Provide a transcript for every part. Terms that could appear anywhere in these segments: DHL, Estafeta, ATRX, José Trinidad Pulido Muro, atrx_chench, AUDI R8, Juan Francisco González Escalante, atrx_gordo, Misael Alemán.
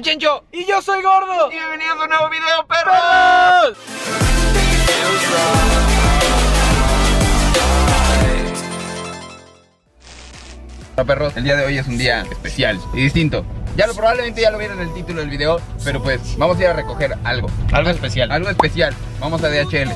soy Chencho. Y yo soy Gordo. Y bienvenidos a un nuevo video, perros. Hola, perros. El día de hoy es un día especial y distinto. Probablemente ya lo vieron en el título del video, pero pues vamos a ir a recoger algo. Algo especial. Algo especial. Vamos a DHL.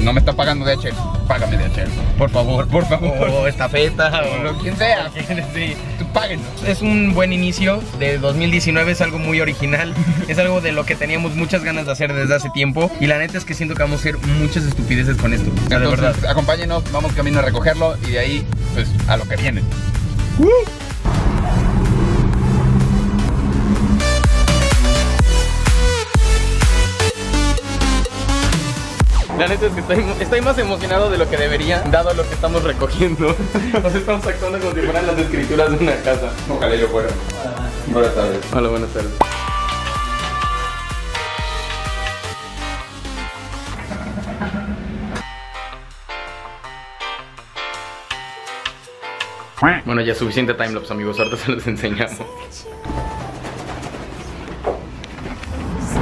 No me está pagando DHL. Págame DHL. Por favor, por favor. O estafeta o lo quien sea. Sí. Tú páguenos. Es un buen inicio de 2019. Es algo muy original. Es algo de lo que teníamos muchas ganas de hacer desde hace tiempo. Y la neta es que siento que vamos a hacer muchas estupideces con esto. Entonces, de verdad, acompáñenos. Vamos camino a recogerlo. Y de ahí, pues, a lo que viene. La neta es que estoy más emocionado de lo que debería, dado lo que estamos recogiendo. Nos estamos actuando como si fueran las escrituras de una casa. Ojalá yo fuera. Buenas tardes. Hola, buenas tardes. Bueno, ya suficiente timelapse, amigos. Ahorita se los enseñamos.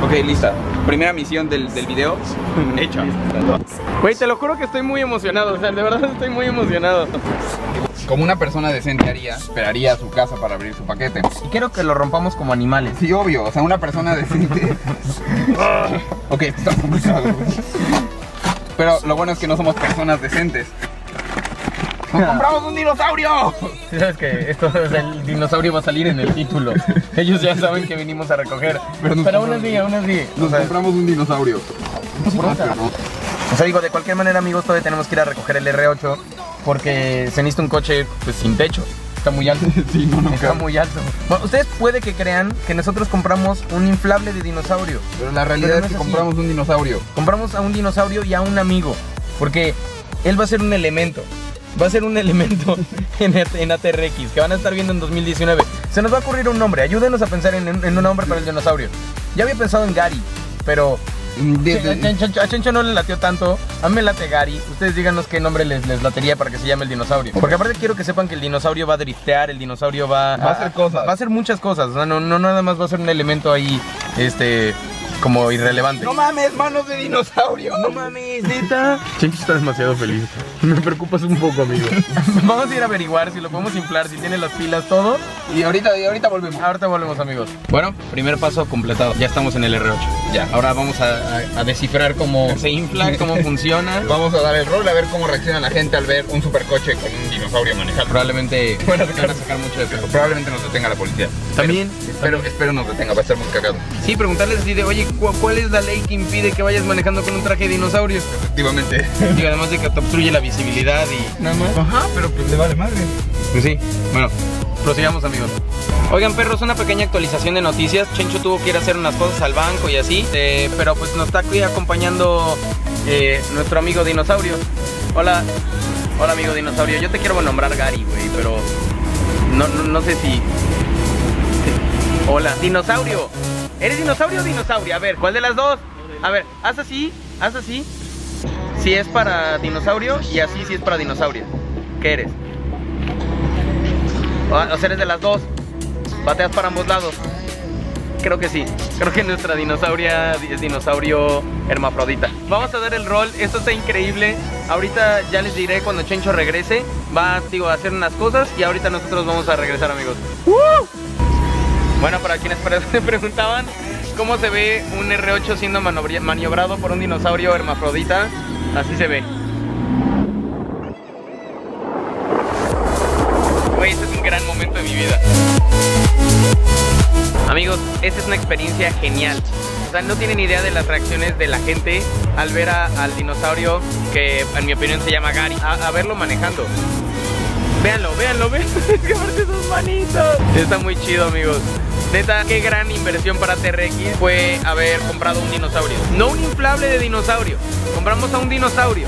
Ok, lista. Primera misión del video hecha. Güey, te lo juro que estoy muy emocionado. O sea, de verdad estoy muy emocionado. Como una persona decente haría, esperaría a su casa para abrir su paquete. Y quiero que lo rompamos como animales. Sí, obvio. O sea, una persona decente. Ok, está complicado. Pero lo bueno es que no somos personas decentes. ¡Nos compramos un dinosaurio! ¿Sí sabes que esto, o sea, el dinosaurio va a salir en el título? Ellos ya saben que vinimos a recoger. Pero aún así. Nos compramos un dinosaurio. O sea, digo, de cualquier manera, amigos, todavía tenemos que ir a recoger el R8 porque se necesita un coche pues, sin techo. Está muy alto. Sí, no está muy alto. Bueno, ustedes puede que crean que nosotros compramos un inflable de dinosaurio. Pero la realidad es que compramos un dinosaurio. Compramos a un dinosaurio y a un amigo. Porque él va a ser un elemento. Va a ser un elemento en ATRX que van a estar viendo en 2019. Se nos va a ocurrir un nombre. Ayúdenos a pensar en un nombre para el dinosaurio. Ya había pensado en Gary, pero a Chencho no le latió tanto. A mí me late Gary. Ustedes díganos qué nombre les latería para que se llame el dinosaurio. Porque aparte quiero que sepan que el dinosaurio va a driftear. El dinosaurio va a hacer cosas. Va a hacer muchas cosas. O sea, no nada más va a ser un elemento ahí, como irrelevante. No mames, manos de dinosaurio. No mames, neta. Chencho está demasiado feliz. Me preocupas un poco, amigo. Vamos a ir a averiguar si lo podemos inflar, si tiene las pilas, todo. Y ahorita volvemos. Ahorita volvemos, amigos. Bueno, primer paso completado. Ya estamos en el R8. Ya. Ahora vamos a descifrar cómo se infla, cómo funciona. Vamos a dar el rol a ver cómo reacciona la gente al ver un supercoche con un dinosaurio manejado. Probablemente van a sacar mucho de peso. Probablemente nos detenga la policía. También. Espero nos detenga, va a estar muy cagado. Sí, preguntarles así de, oye, ¿cuál es la ley que impide que vayas manejando con un traje de dinosaurio? Efectivamente. Y además de que te obstruye la visibilidad y nada más. Ajá, pero pues le vale madre. Pues sí, bueno, prosigamos, amigos. Oigan, perros, una pequeña actualización de noticias. Chencho tuvo que ir a hacer unas cosas al banco y así, pero pues nos está aquí acompañando nuestro amigo dinosaurio. Hola, hola, amigo dinosaurio. Yo te quiero nombrar Gary, güey, pero no sé si... Hola, dinosaurio. ¿Eres dinosaurio o dinosauria? A ver, ¿cuál de las dos? A ver, haz así, haz así. Si es para dinosaurio y así si es para dinosaurio. ¿Qué eres? O sea, eres de las dos. Bateas para ambos lados. Creo que sí. Creo que nuestra dinosauria es dinosaurio hermafrodita. Vamos a dar el rol. Esto está increíble. Ahorita ya les diré cuando Chencho regrese. Va a hacer unas cosas y ahorita nosotros vamos a regresar, amigos. Bueno, para quienes preguntaban cómo se ve un R8 siendo maniobrado por un dinosaurio hermafrodita, así se ve. Güey, este es un gran momento de mi vida. Amigos, esta es una experiencia genial. O sea, no tienen idea de las reacciones de la gente al ver al dinosaurio, que en mi opinión se llama Gary, a verlo manejando. Véanlo, véanlo, véanlo. Es que aparte sus manitos. Está muy chido, amigos. Neta, qué gran inversión para TRX fue haber comprado un dinosaurio. No un inflable de dinosaurio. Compramos a un dinosaurio.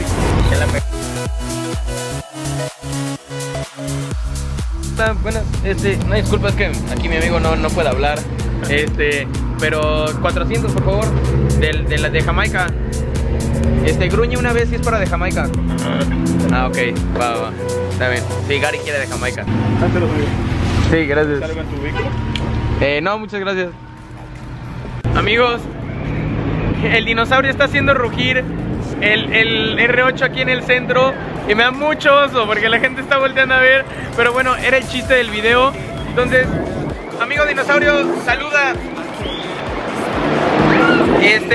Buenas, no, disculpa, es que aquí mi amigo no puede hablar. Pero 400, por favor. De Jamaica. Gruñe una vez si es para de Jamaica. Ah, ok, va. Está bien. Sí, Gary quiere de Jamaica. Sí, gracias. ¿Salgo en tu vehículo? No, muchas gracias. Amigos, el dinosaurio está haciendo rugir el R8 aquí en el centro y me da mucho oso porque la gente está volteando a ver, pero bueno, era el chiste del video. Entonces, amigo dinosaurio, saluda.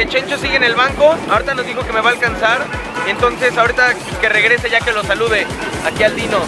Chencho sigue en el banco, ahorita nos dijo que me va a alcanzar, entonces ahorita que regrese ya que lo salude aquí al dino.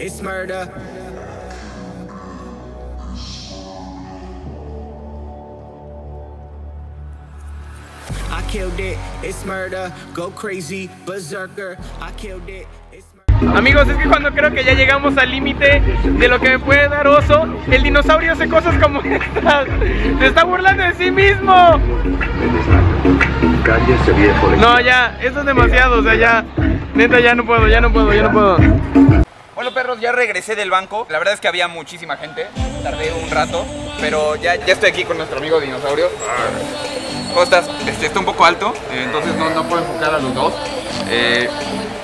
It's murder. I killed it. It's murder. Go crazy, berserker. I killed it. It's murder. Amigos, es que cuando creo que ya llegamos al límite de lo que me puede dar oso, el dinosaurio hace cosas como estas. Se está burlando de sí mismo. No, ya, esto es demasiado, o sea, ya. Neta, ya no puedo. Hola perros, ya regresé del banco. La verdad es que había muchísima gente. Tardé un rato, pero ya estoy aquí con nuestro amigo dinosaurio. ¿Cómo estás? Está un poco alto, entonces no puedo enfocar a los dos.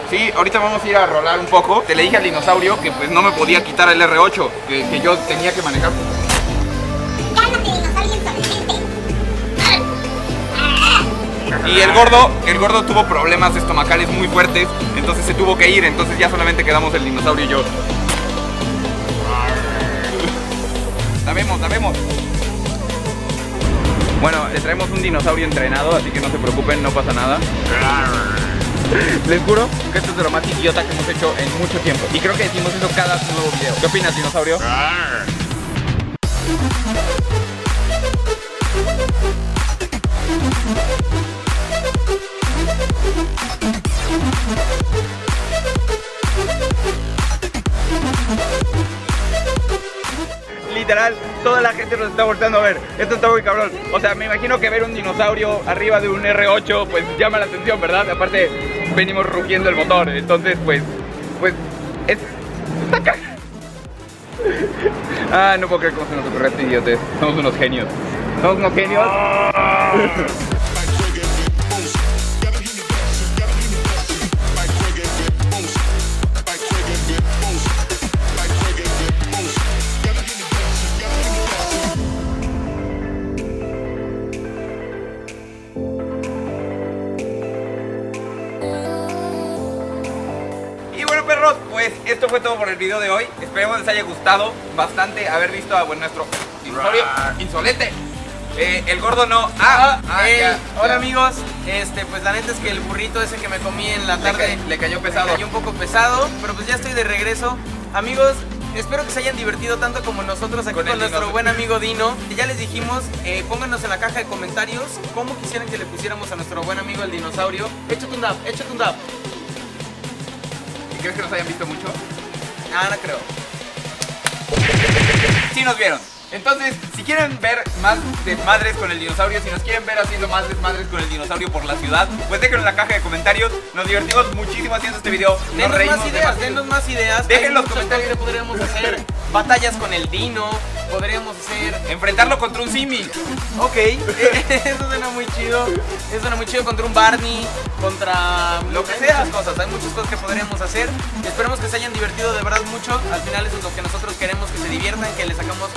Sí, ahorita vamos a ir a rolar un poco. Te le dije al dinosaurio que pues no me podía quitar el R8, que yo tenía que manejar. Y el gordo tuvo problemas estomacales muy fuertes, entonces se tuvo que ir, entonces ya solamente quedamos el dinosaurio y yo. La vemos. Bueno, le traemos un dinosaurio entrenado, así que no se preocupen, no pasa nada. Les juro que esto es de lo más idiota que hemos hecho en mucho tiempo. Y creo que decimos eso cada nuevo video. ¿Qué opinas, dinosaurio? Literal, toda la gente nos está volteando a ver. Esto está muy cabrón. O sea, me imagino que ver un dinosaurio arriba de un R8 pues llama la atención, ¿verdad? Aparte, venimos rugiendo el motor. Entonces, pues es... Ah, no puedo creer cómo se nos ocurre este idiote. Somos unos genios. Perros, pues esto fue todo por el video de hoy. Esperemos les haya gustado bastante haber visto a nuestro dinosaurio insolente. El gordo no. Hola amigos, pues la neta es que el burrito ese que me comí en la tarde le cayó un poco pesado, pero pues ya estoy de regreso. Amigos, espero que se hayan divertido tanto como nosotros aquí con nuestro buen amigo Dino. Ya les dijimos, pónganos en la caja de comentarios cómo quisieran que le pusiéramos a nuestro buen amigo el dinosaurio. Échate un dab. ¿Crees que nos hayan visto mucho? No creo. Sí nos vieron. Entonces, si quieren ver más desmadres con el dinosaurio, si nos quieren ver haciendo más desmadres con el dinosaurio por la ciudad, pues déjenlo en la caja de comentarios. Nos divertimos muchísimo haciendo este video. Denos más ideas. Dejen los comentarios que podríamos hacer. Batallas con el dino. Podríamos hacer... Enfrentarlo contra un simi. Ok. Eso suena muy chido. Contra un Barney. Contra... Lo que sea. Hay muchas cosas que podríamos hacer. Esperemos que se hayan divertido de verdad mucho. Al final eso es lo que nosotros queremos, que se diviertan, que les sacamos...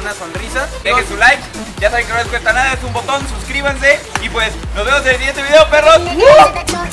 una sonrisa. Dejen su like, ya saben que no les cuesta nada, es un botón, suscríbanse y pues nos vemos en el siguiente video, perros.